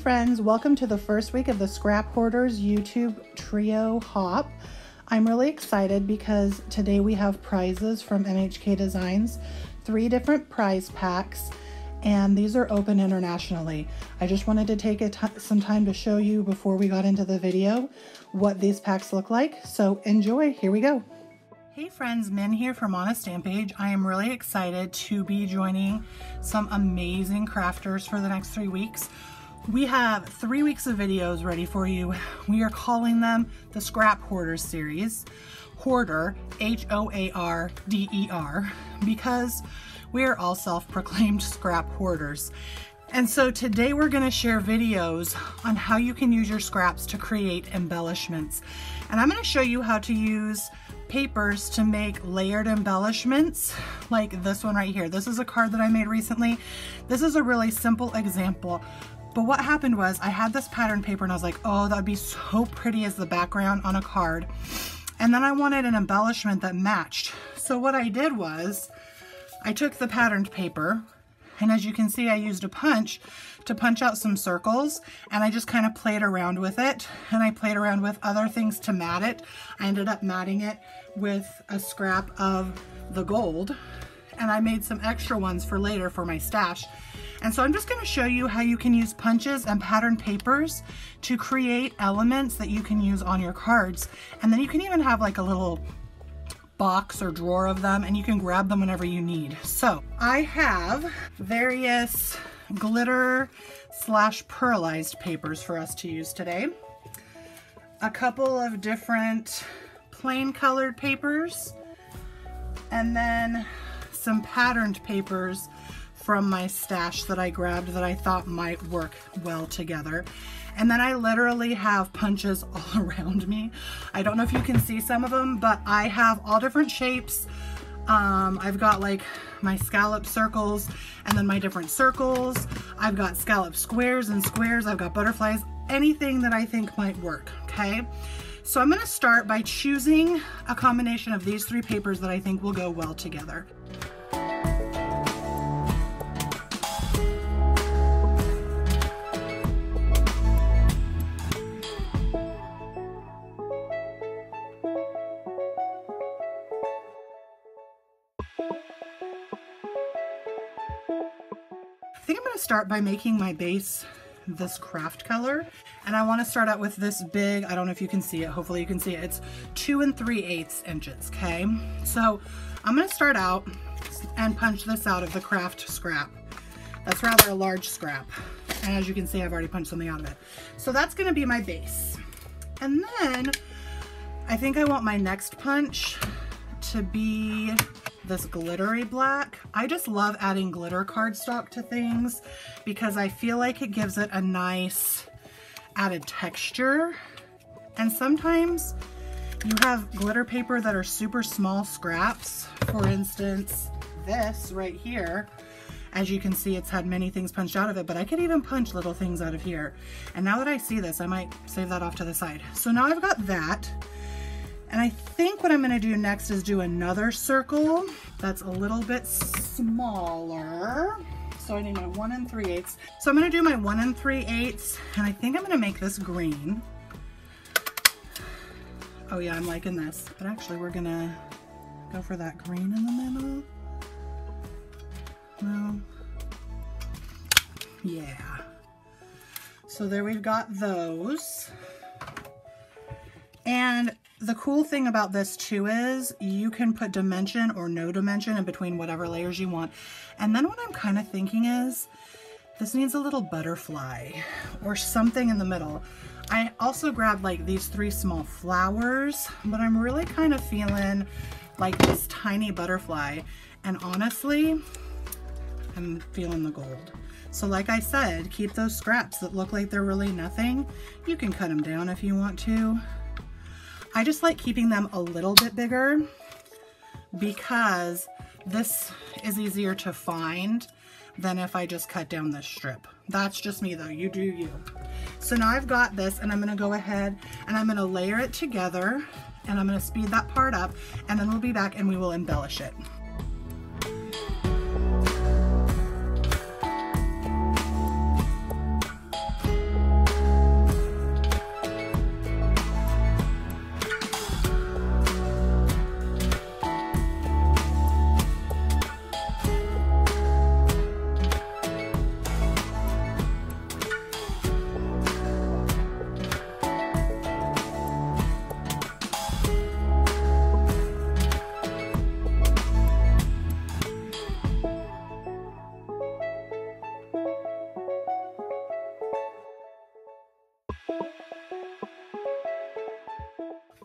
friends, welcome to the first week of the Scrap Hoarders YouTube Trio Hop. I'm really excited because today we have prizes from MHK Designs, 3 different prize packs, and these are open internationally. I just wanted to take some time to show you before we got into the video what these packs look like, so enjoy, here we go. Hey friends, Min here from On A Stampage. I am really excited to be joining some amazing crafters for the next 3 weeks. We have 3 weeks of videos ready for you. We are calling them the Scrap Hoarders series, Hoarder, H-O-A-R-D-E-R, because we are all self-proclaimed scrap hoarders. And so today we're going to share videos on how you can use your scraps to create embellishments. And I'm going to show you how to use papers to make layered embellishments like this one right here. This is a card that I made recently. This is a really simple example. But what happened was I had this pattern paper and I was like, oh, that'd be so pretty as the background on a card. And then I wanted an embellishment that matched. So what I did was I took the patterned paper, and as you can see, I used a punch to punch out some circles, and I just kind of played around with it, and I played around with other things to mat it. I ended up matting it with a scrap of the gold, and I made some extra ones for later for my stash. And so I'm just going to show you how you can use punches and pattern papers to create elements that you can use on your cards. And then you can even have like a little box or drawer of them, and you can grab them whenever you need. So I have various glitter slash pearlized papers for us to use today. A couple of different plain colored papers, and then some patterned papers from my stash that I grabbed that I thought might work well together. And then I literally have punches all around me. I don't know if you can see some of them, but I have all different shapes. I've got like my scallop circles and then my different circles. I've got scallop squares and squares. I've got butterflies, anything that I think might work, okay? So I'm gonna start by choosing a combination of these 3 papers that I think will go well together. I think I'm going to start by making my base this craft color, and I want to start out with this big, I don't know if you can see it, hopefully you can see it, it's 2 3/8 inches, okay? So I'm going to start out and punch this out of the craft scrap. That's rather a large scrap, and as you can see I've already punched something out of it. So that's going to be my base, and then I think I want my next punch to be this glittery black. I just love adding glitter cardstock to things because I feel like it gives it a nice added texture. And sometimes you have glitter paper that are super small scraps. For instance, this right here, as you can see, it's had many things punched out of it, but I could even punch little things out of here. And now that I see this, I might save that off to the side. So now I've got that. And I think what I'm going to do next is do another circle that's a little bit smaller. So I need my 1 3/8. So I'm going to do my 1 3/8, and I think I'm going to make this green. Oh yeah, I'm liking this. But actually we're going to go for that green in the middle. No. Yeah. So there we've got those. And the cool thing about this too is you can put dimension or no dimension in between whatever layers you want. And then what I'm kind of thinking is this needs a little butterfly or something in the middle. I also grabbed like these 3 small flowers, but I'm really kind of feeling like this tiny butterfly. And honestly, I'm feeling the gold. So like I said, keep those scraps that look like they're really nothing. You can cut them down if you want to. I just like keeping them a little bit bigger because this is easier to find than if I just cut down this strip. That's just me though, you do you. So now I've got this, and I'm gonna go ahead and I'm gonna layer it together, and I'm gonna speed that part up, and then we'll be back and we will embellish it.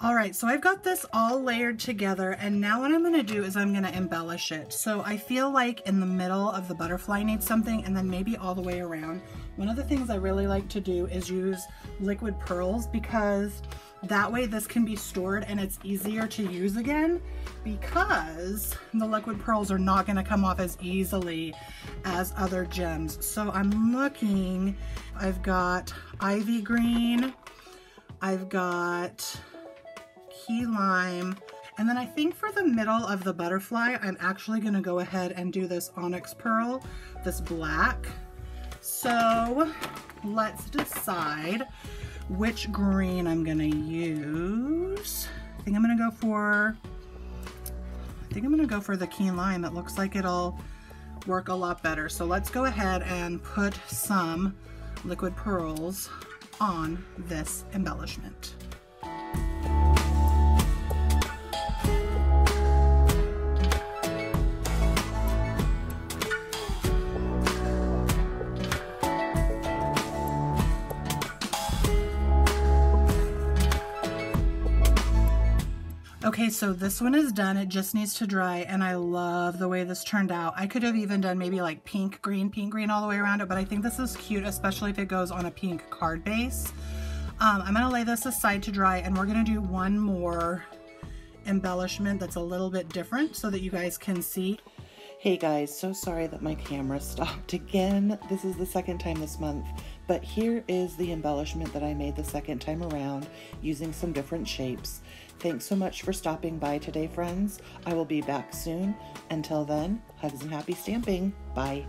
All right, so I've got this all layered together, and now what I'm gonna do is I'm gonna embellish it. So I feel like in the middle of the butterfly needs something, and then maybe all the way around. One of the things I really like to do is use liquid pearls, because that way this can be stored and it's easier to use again, because the liquid pearls are not gonna come off as easily as other gems. So I'm looking, I've got ivy green, I've got key lime, and then I think for the middle of the butterfly, I'm actually gonna go ahead and do this onyx pearl, this black. So let's decide which green I'm gonna use. I think I'm gonna go for the key lime. It looks like it'll work a lot better. So let's go ahead and put some liquid pearls on this embellishment. Okay, so this one is done. It just needs to dry, and I love the way this turned out. I could have even done maybe like pink, green all the way around it, but I think this is cute, especially if it goes on a pink card base. I'm gonna lay this aside to dry, and we're gonna do one more embellishment that's a little bit different so that you guys can see. Hey guys, so sorry that my camera stopped again. This is the second time this month. But here is the embellishment that I made the second time around using some different shapes. Thanks so much for stopping by today, friends. I will be back soon. Until then, hugs and happy stamping. Bye.